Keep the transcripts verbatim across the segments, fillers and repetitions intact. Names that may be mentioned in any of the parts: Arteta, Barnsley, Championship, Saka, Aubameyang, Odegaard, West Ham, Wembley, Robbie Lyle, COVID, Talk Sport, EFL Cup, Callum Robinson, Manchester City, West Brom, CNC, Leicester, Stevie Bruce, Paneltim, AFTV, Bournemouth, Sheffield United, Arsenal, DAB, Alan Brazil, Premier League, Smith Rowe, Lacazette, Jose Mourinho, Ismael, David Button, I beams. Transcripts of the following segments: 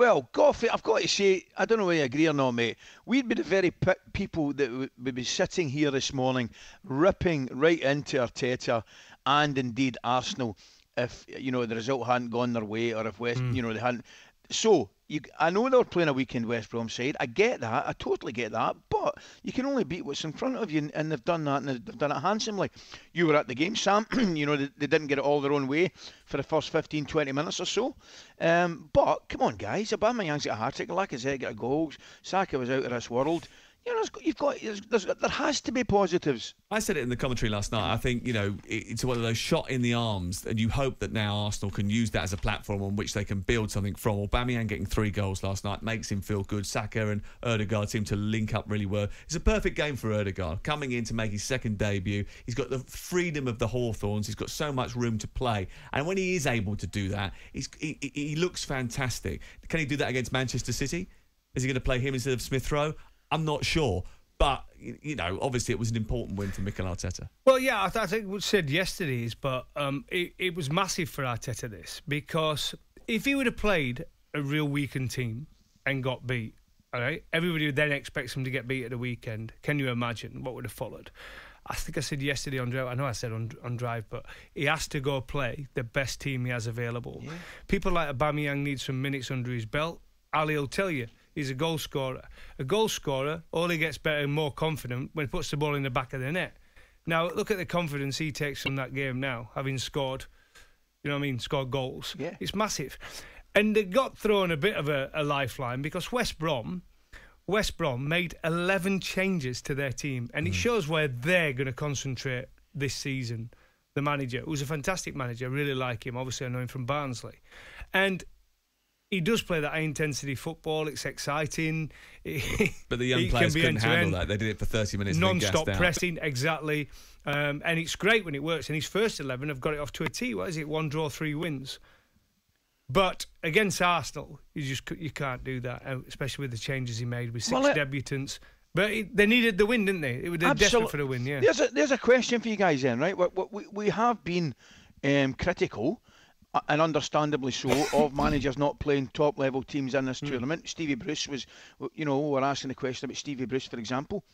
Well, Goff, I've got to say, I don't know whether you agree or not, mate. We'd be the very p- people that w- would be sitting here this morning ripping right into Arteta and indeed Arsenal if, you know, the result hadn't gone their way or if West, mm. you know, they hadn't. So, you, I know they're playing a weekend West Brom side. I get that. I totally get that. But you can only beat what's in front of you, and, and they've done that, and they've done it handsomely. You were at the game, Sam. You know, they, they didn't get it all their own way for the first fifteen, twenty minutes or so. Um, but, come on, guys. Aubameyang's got a hat-trick. Lacazette got a goal. Saka was out of this world. You know, you've got, there's, there's, there has to be positives. I said it in the commentary last night. I think, you know, it's one of those shot in the arms, and you hope that now Arsenal can use that as a platform on which they can build something from. Aubameyang getting three goals last night makes him feel good. Saka and Odegaard seem to link up really well. It's a perfect game for Odegaard, coming in to make his second debut. He's got the freedom of the Hawthorns. He's got so much room to play. And when he is able to do that, he's, he, he looks fantastic. Can he do that against Manchester City? Is he going to play him instead of Smith Rowe? I'm not sure, but, you know, obviously it was an important win for Mikel Arteta. Well, yeah, I, th- I think we said yesterday's, but um, it, it was massive for Arteta, this, because if he would have played a real weekend team and got beat, all right, everybody would then expect him to get beat at the weekend. Can you imagine what would have followed? I think I said yesterday on Drive, I know I said on, on Drive, but he has to go play the best team he has available. Yeah. People like Aubameyang need some minutes under his belt. Ali will tell you, he's a goal scorer. A goal scorer only gets better and more confident when he puts the ball in the back of the net. Now, look at the confidence he takes from that game now, having scored, you know what I mean, scored goals. Yeah. It's massive. And they got thrown a bit of a, a lifeline because West Brom, West Brom made eleven changes to their team, and mm. it shows where they're going to concentrate this season. The manager, who's a fantastic manager, I really like him. Obviously, I know him from Barnsley. And he does play that high-intensity football. It's exciting. But the young players couldn't handle that. They did it for thirty minutes. Non-stop pressing, exactly. Um, and it's great when it works. And his first eleven have got it off to a tee. What is it? One draw, three wins. But against Arsenal, you just you can't do that, especially with the changes he made with six well, it, debutants. But it, they needed the win, didn't they? They were desperate for the win, yeah. There's a, there's a question for you guys then, right? We, we have been um, critical, and understandably so, of managers not playing top-level teams in this mm. tournament. Stevie Bruce was, you know, we're asking the question about Stevie Bruce, for example.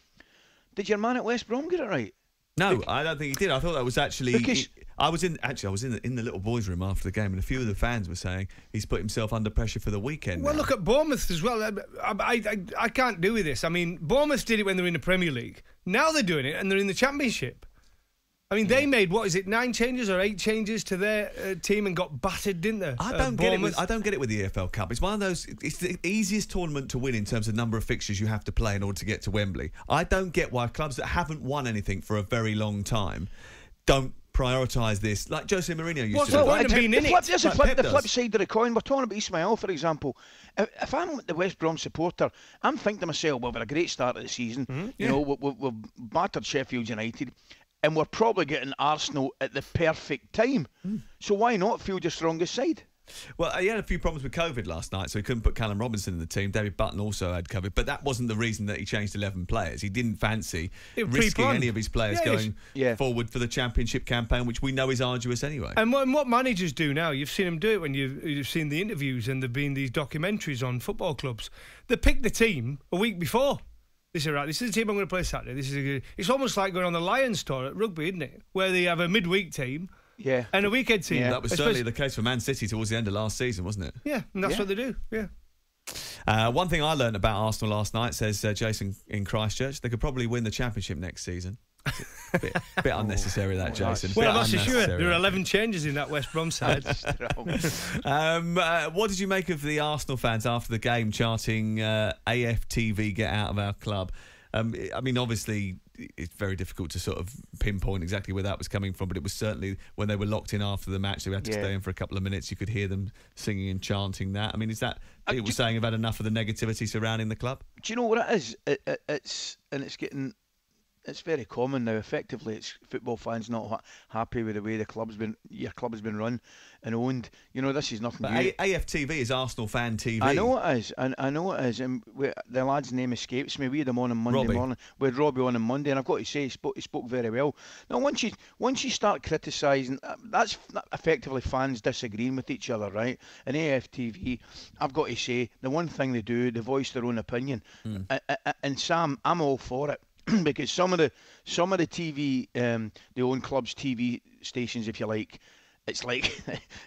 Did your man at West Brom get it right? No, I don't think he did. I thought that was actually... Because... I was in actually I was in the, in the little boys' room after the game, and a few of the fans were saying he's put himself under pressure for the weekend. Well, now. Look at Bournemouth as well. I, I, I, I can't do with this. I mean, Bournemouth did it when they were in the Premier League. Now they're doing it, and they're in the Championship. I mean, they made, what is it, nine changes or eight changes to their uh, team and got battered, didn't they? I don't uh, get it with, I don't get it with the E F L Cup. It's one of those, it's the easiest tournament to win in terms of number of fixtures you have to play in order to get to Wembley. I don't get why clubs that haven't won anything for a very long time don't prioritise this. Like Jose Mourinho used well, to do. Well, it, been the, in flip, it. Like flip, the flip side of the coin, we're talking about Ismael, for example. If, if I'm the West Brom supporter, I'm thinking to myself, well, we've had a great start of the season. Mm-hmm. You yeah. know, we, we, we've battered Sheffield United, and we're probably getting Arsenal at the perfect time. Mm. So why not field your strongest side? Well, he had a few problems with COVID last night, so he couldn't put Callum Robinson in the team. David Button also had COVID, but that wasn't the reason that he changed eleven players. He didn't fancy risking fun. any of his players yeah, going yeah. forward for the Championship campaign, which we know is arduous anyway. And what, and what managers do now, you've seen them do it when you've, you've seen the interviews and there have been these documentaries on football clubs. They pick the team a week before. This is right. This is the team I'm going to play Saturday. This is a good... It's almost like going on the Lions tour at rugby, isn't it? Where they have a midweek team yeah. and a weekend team. Yeah. That was certainly the case for Man City towards the end of last season, wasn't it? Yeah, and that's yeah. what they do, yeah. Uh, one thing I learned about Arsenal last night, says uh, Jason in Christchurch, they could probably win the Championship next season. A bit, bit unnecessary that, Jason. Well, that's for sure. There are eleven changes in that West Brom side. um, uh, what did you make of the Arsenal fans after the game chanting uh, A F T V, get out of our club? Um, I mean, obviously, it's very difficult to sort of pinpoint exactly where that was coming from, but it was certainly when they were locked in after the match, they had to yeah. stay in for a couple of minutes. You could hear them singing and chanting that. I mean, is that people uh, saying you've had enough of the negativity surrounding the club? Do you know what it is? It, it, it's, and it's getting... it's very common now. Effectively, it's football fans not ha happy with the way the club's been. Your club has been run and owned. You know, this is nothing but new. A F T V is Arsenal Fan T V. I know it is. I, I know it is. And we, the lad's name escapes me. We had him on on Monday Robbie. morning. We had Robbie on on Monday, and I've got to say, he spoke, he spoke very well. Now, once you once you start criticising, that's effectively fans disagreeing with each other, right? And A F T V, I've got to say, the one thing they do, they voice their own opinion. Mm. I, I, and Sam, I'm all for it. Because some of the some of the T V, um, the own clubs T V stations, if you like, it's like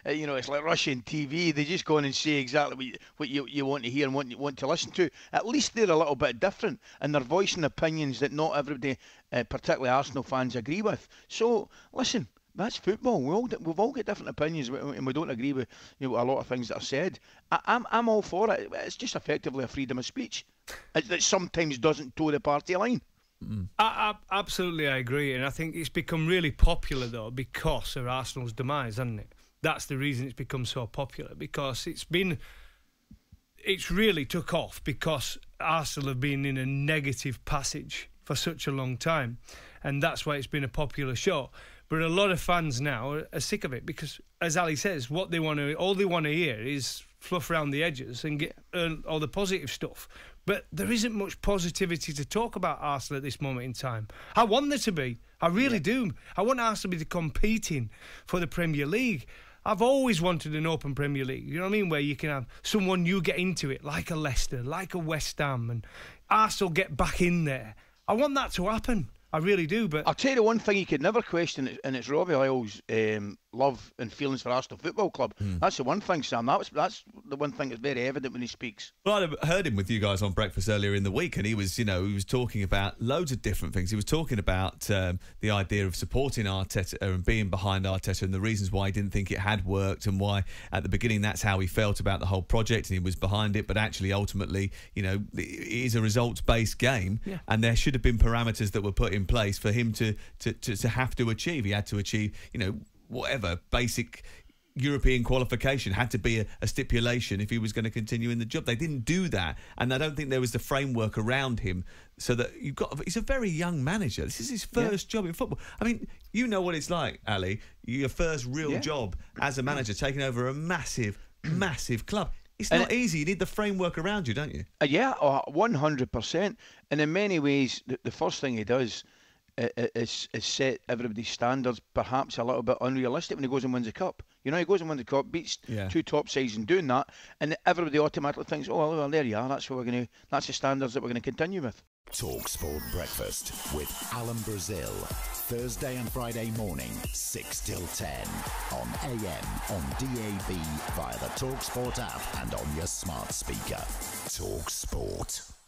you know, it's like Russian T V. They just go on and say exactly what you, what you you want to hear and what you want to listen to. At least they're a little bit different, and they're voicing opinions that not everybody, uh, particularly Arsenal fans, agree with. So listen, that's football. We all we've all got different opinions, and we don't agree with you know a lot of things that are said. I, I'm I'm all for it. It's just effectively a freedom of speech that sometimes doesn't toe the party line. Mm. I, I, absolutely, I agree, and I think it's become really popular though because of Arsenal's demise, hasn't it? That's the reason it's become so popular, because it's been, it's really took off because Arsenal have been in a negative passage for such a long time, and that's why it's been a popular show. But a lot of fans now are, are sick of it because, as Ali says, what they want to, all they want to hear is fluff around the edges and get uh, all the positive stuff. But there isn't much positivity to talk about Arsenal at this moment in time. I want there to be. I really yeah. do. I want Arsenal to be competing for the Premier League. I've always wanted an open Premier League, you know what I mean, where you can have someone new get into it, like a Leicester, like a West Ham, and Arsenal get back in there. I want that to happen. I really do, but... I'll tell you one thing you could never question, and it's Robbie Lyle's um, love and feelings for Arsenal Football Club. Mm. That's the one thing, Sam. That was, that's the one thing that's very evident when he speaks. Well, I heard him with you guys on breakfast earlier in the week, and he was, you know, he was talking about loads of different things. He was talking about um, the idea of supporting Arteta and being behind Arteta and the reasons why he didn't think it had worked and why, at the beginning, that's how he felt about the whole project and he was behind it, but actually, ultimately, you know, it is a results-based game, yeah. and there should have been parameters that were put in in place for him to, to, to, to have to achieve. He had to achieve, you know, whatever, basic European qualification had to be a, a stipulation if he was going to continue in the job. They didn't do that, and I don't think there was the framework around him. So that you've got, he's a very young manager. This is his first yeah. job in football. I mean, you know what it's like, Ali, your first real yeah. job as a manager, taking over a massive, massive club. It's not easy. You need the framework around you, don't you? Uh, yeah, one hundred percent. And in many ways, the, the first thing he does uh, is, is set everybody's standards, perhaps a little bit unrealistic, when he goes and wins the cup. You know, he goes and wins the cup, beats yeah. two top sides in doing that, and everybody automatically thinks, oh, well, there you are. That's what we're going to. That's the standards that we're going to continue with. Talk Sport Breakfast with Alan Brazil, Thursday and Friday morning, six till ten, on A M, on D A B, via the Talk Sport app and on your smart speaker. Talk Sport.